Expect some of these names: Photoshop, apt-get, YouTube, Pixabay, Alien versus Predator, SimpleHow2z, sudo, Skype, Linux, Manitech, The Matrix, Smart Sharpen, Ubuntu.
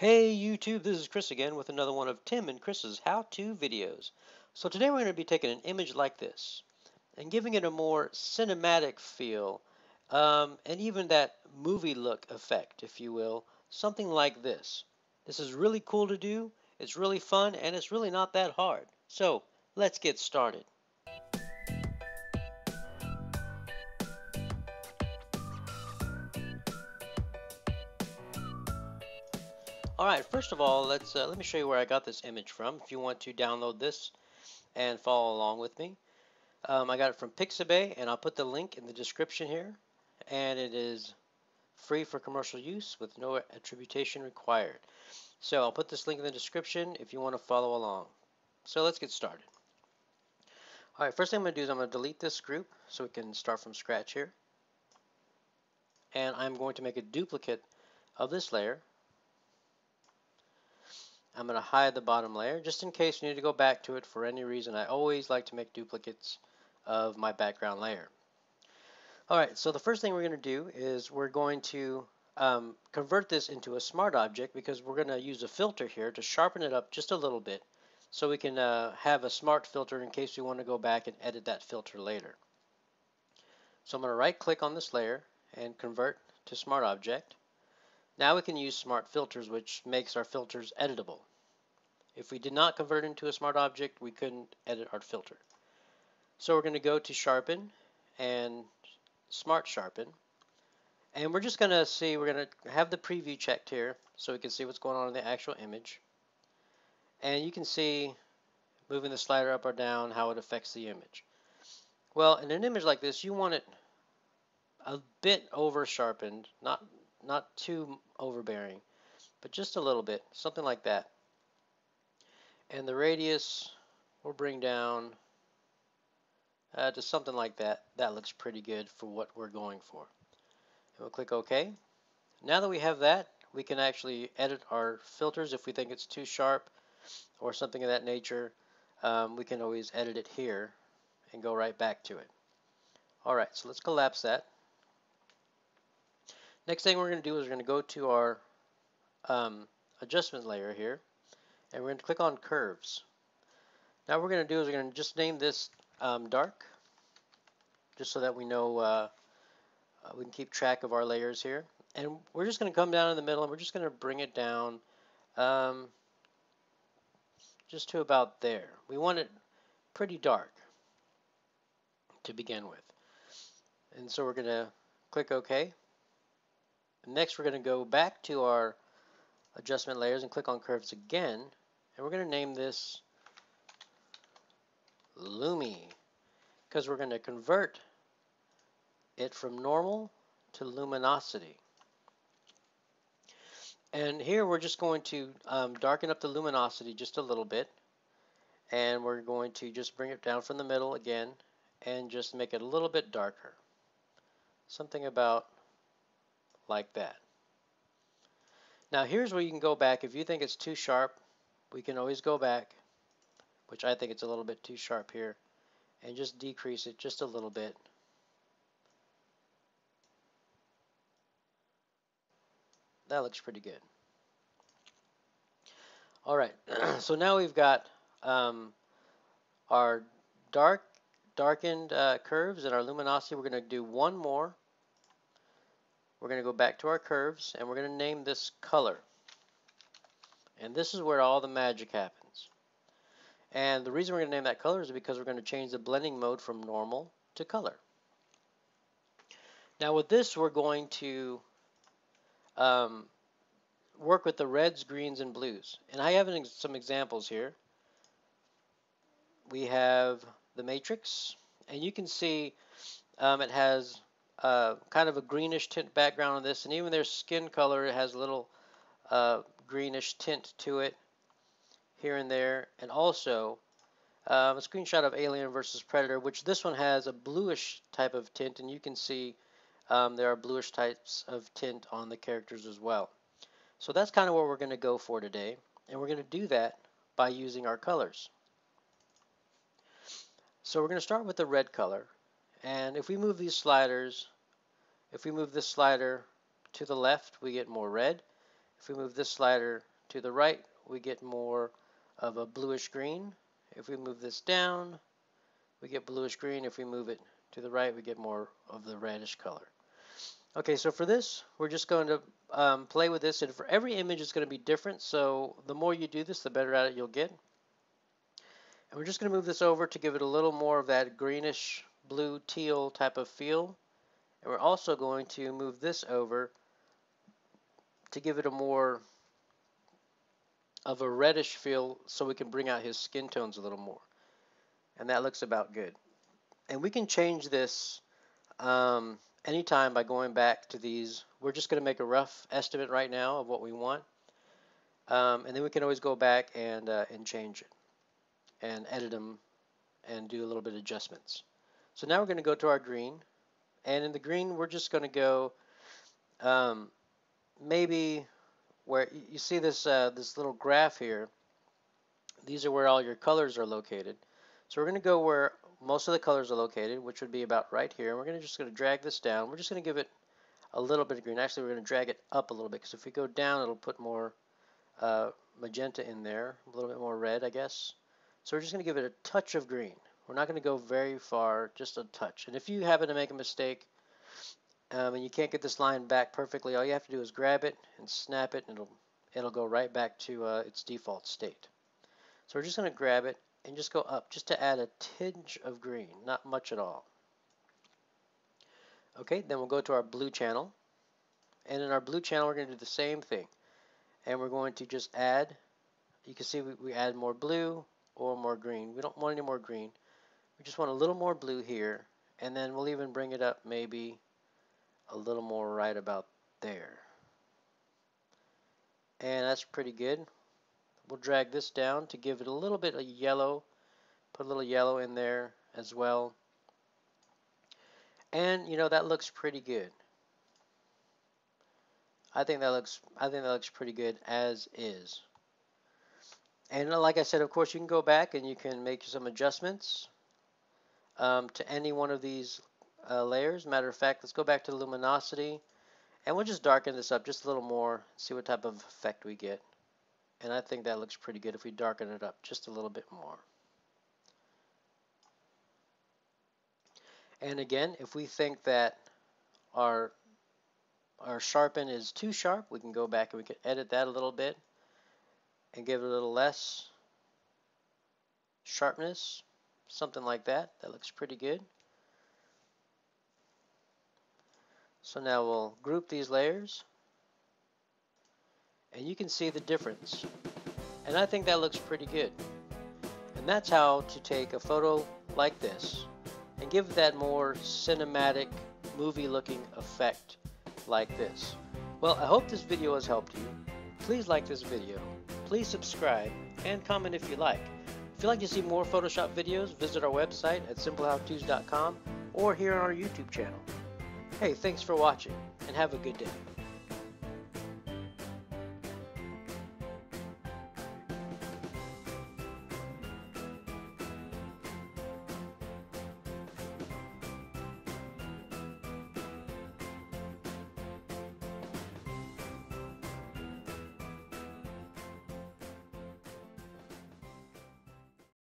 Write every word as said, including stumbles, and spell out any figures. Hey YouTube, this is Chris again with another one of Tim and Chris's how-to videos. So today we're going to be taking an image like this and giving it a more cinematic feel um, and even that movie look effect, if you will, something like this. This is really cool to do, it's really fun, and it's really not that hard. So let's get started. Alright, first of all, let's uh, let me show you where I got this image from if you want to download this and follow along with me. Um, I got it from Pixabay, and I'll put the link in the description here. And it is free for commercial use with no attribution required. So I'll put this link in the description if you want to follow along. So let's get started. Alright, first thing I'm going to do is I'm going to delete this group so we can start from scratch here. And I'm going to make a duplicate of this layer. I'm going to hide the bottom layer just in case you need to go back to it for any reason. I always like to make duplicates of my background layer. Alright, so the first thing we're going to do is we're going to um, convert this into a smart object because we're going to use a filter here to sharpen it up just a little bit so we can uh, have a smart filter in case we want to go back and edit that filter later. So I'm going to right click on this layer and convert to smart object. Now we can use smart filters, which makes our filters editable. If we did not convert into a smart object, we couldn't edit our filter. So we're going to go to Sharpen and Smart Sharpen. And we're just going to see, we're going to have the preview checked here so we can see what's going on in the actual image. And you can see, moving the slider up or down, how it affects the image. Well, in an image like this, you want it a bit over sharpened, not Not too overbearing, but just a little bit, something like that. And the radius we'll bring down uh, to something like that. That looks pretty good for what we're going for. And we'll click OK. Now that we have that, we can actually edit our filters if we think it's too sharp or something of that nature. Um, we can always edit it here and go right back to it. Alright, so let's collapse that. Next thing we're going to do is we're going to go to our um, adjustment layer here, and we're going to click on curves. Now what we're going to do is we're going to just name this um, dark, just so that we know uh, we can keep track of our layers here. And we're just going to come down in the middle, and we're just going to bring it down um, just to about there. We want it pretty dark to begin with. And so we're going to click OK. Next, we're going to go back to our adjustment layers and click on curves again, and we're going to name this Lumi because we're going to convert it from normal to luminosity. And here we're just going to um, darken up the luminosity just a little bit, and we're going to just bring it down from the middle again and just make it a little bit darker, something about like that. Now here's where you can go back. If you think it's too sharp, we can always go back, which I think it's a little bit too sharp here, and just decrease it just a little bit. That looks pretty good. Alright, so now we've got um, our dark, darkened uh, curves and our luminosity. We're going to do one more. We're going to go back to our curves, and we're going to name this color. And this is where all the magic happens. And the reason we're going to name that color is because we're going to change the blending mode from normal to color. Now with this, we're going to um, work with the reds, greens, and blues. And I have an ex some examples here. We have The Matrix, and you can see um, it has Uh, kind of a greenish tint background on this, and even their skin color, it has a little uh, greenish tint to it here and there. And also um, a screenshot of Alien versus Predator, which this one has a bluish type of tint, and you can see um, there are bluish types of tint on the characters as well. So that's kind of what we're going to go for today, and we're going to do that by using our colors. So we're going to start with the red color. And if we move these sliders, if we move this slider to the left, we get more red. If we move this slider to the right, we get more of a bluish green. If we move this down, we get bluish green. If we move it to the right, we get more of the reddish color. Okay, so for this, we're just going to um, play with this, and for every image it's going to be different, so the more you do this, the better at it you'll get. And we're just going to move this over to give it a little more of that greenish, blue, teal type of feel. And we're also going to move this over to give it a more of a reddish feel so we can bring out his skin tones a little more. And that looks about good. And we can change this um, anytime by going back to these. We're just going to make a rough estimate right now of what we want. Um, and then we can always go back and, uh, and change it and edit them and do a little bit of adjustments. So now we're going to go to our green. And in the green, we're just going to go um, maybe where you see this, uh, this little graph here. These are where all your colors are located. So we're going to go where most of the colors are located, which would be about right here. And we're gonna just going to drag this down. We're just going to give it a little bit of green. Actually, we're going to drag it up a little bit, because if we go down, it'll put more uh, magenta in there, a little bit more red, I guess. So we're just going to give it a touch of green. We're not going to go very far, just a touch. And if you happen to make a mistake um, and you can't get this line back perfectly, all you have to do is grab it and snap it, and it'll, it'll go right back to uh, its default state. So we're just going to grab it and just go up just to add a tinge of green, not much at all. Okay, then we'll go to our blue channel. And in our blue channel, we're going to do the same thing. And we're going to just add. You can see we, we add more blue or more green. We don't want any more green. We just want a little more blue here. And then we'll even bring it up maybe a little more right about there. And that's pretty good. We'll drag this down to give it a little bit of yellow, put a little yellow in there as well. And you know, that looks pretty good. I think that looks I think that looks pretty good as is. And like I said, of course you can go back and you can make some adjustments um, to any one of these uh, layers. Matter of fact, let's go back to the luminosity and we'll just darken this up just a little more, see what type of effect we get. And I think that looks pretty good if we darken it up just a little bit more. And again, if we think that our, our sharpen is too sharp, we can go back and we can edit that a little bit and give it a little less sharpness, something like that. That looks pretty good. So now we'll group these layers. And you can see the difference. And I think that looks pretty good. And that's how to take a photo like this and give that more cinematic, movie-looking effect like this. Well, I hope this video has helped you. Please like this video. Please subscribe and comment if you like. If you'd like to see more Photoshop videos, visit our website at simple how two z dot com or here on our YouTube channel. Hey, thanks for watching and have a good day.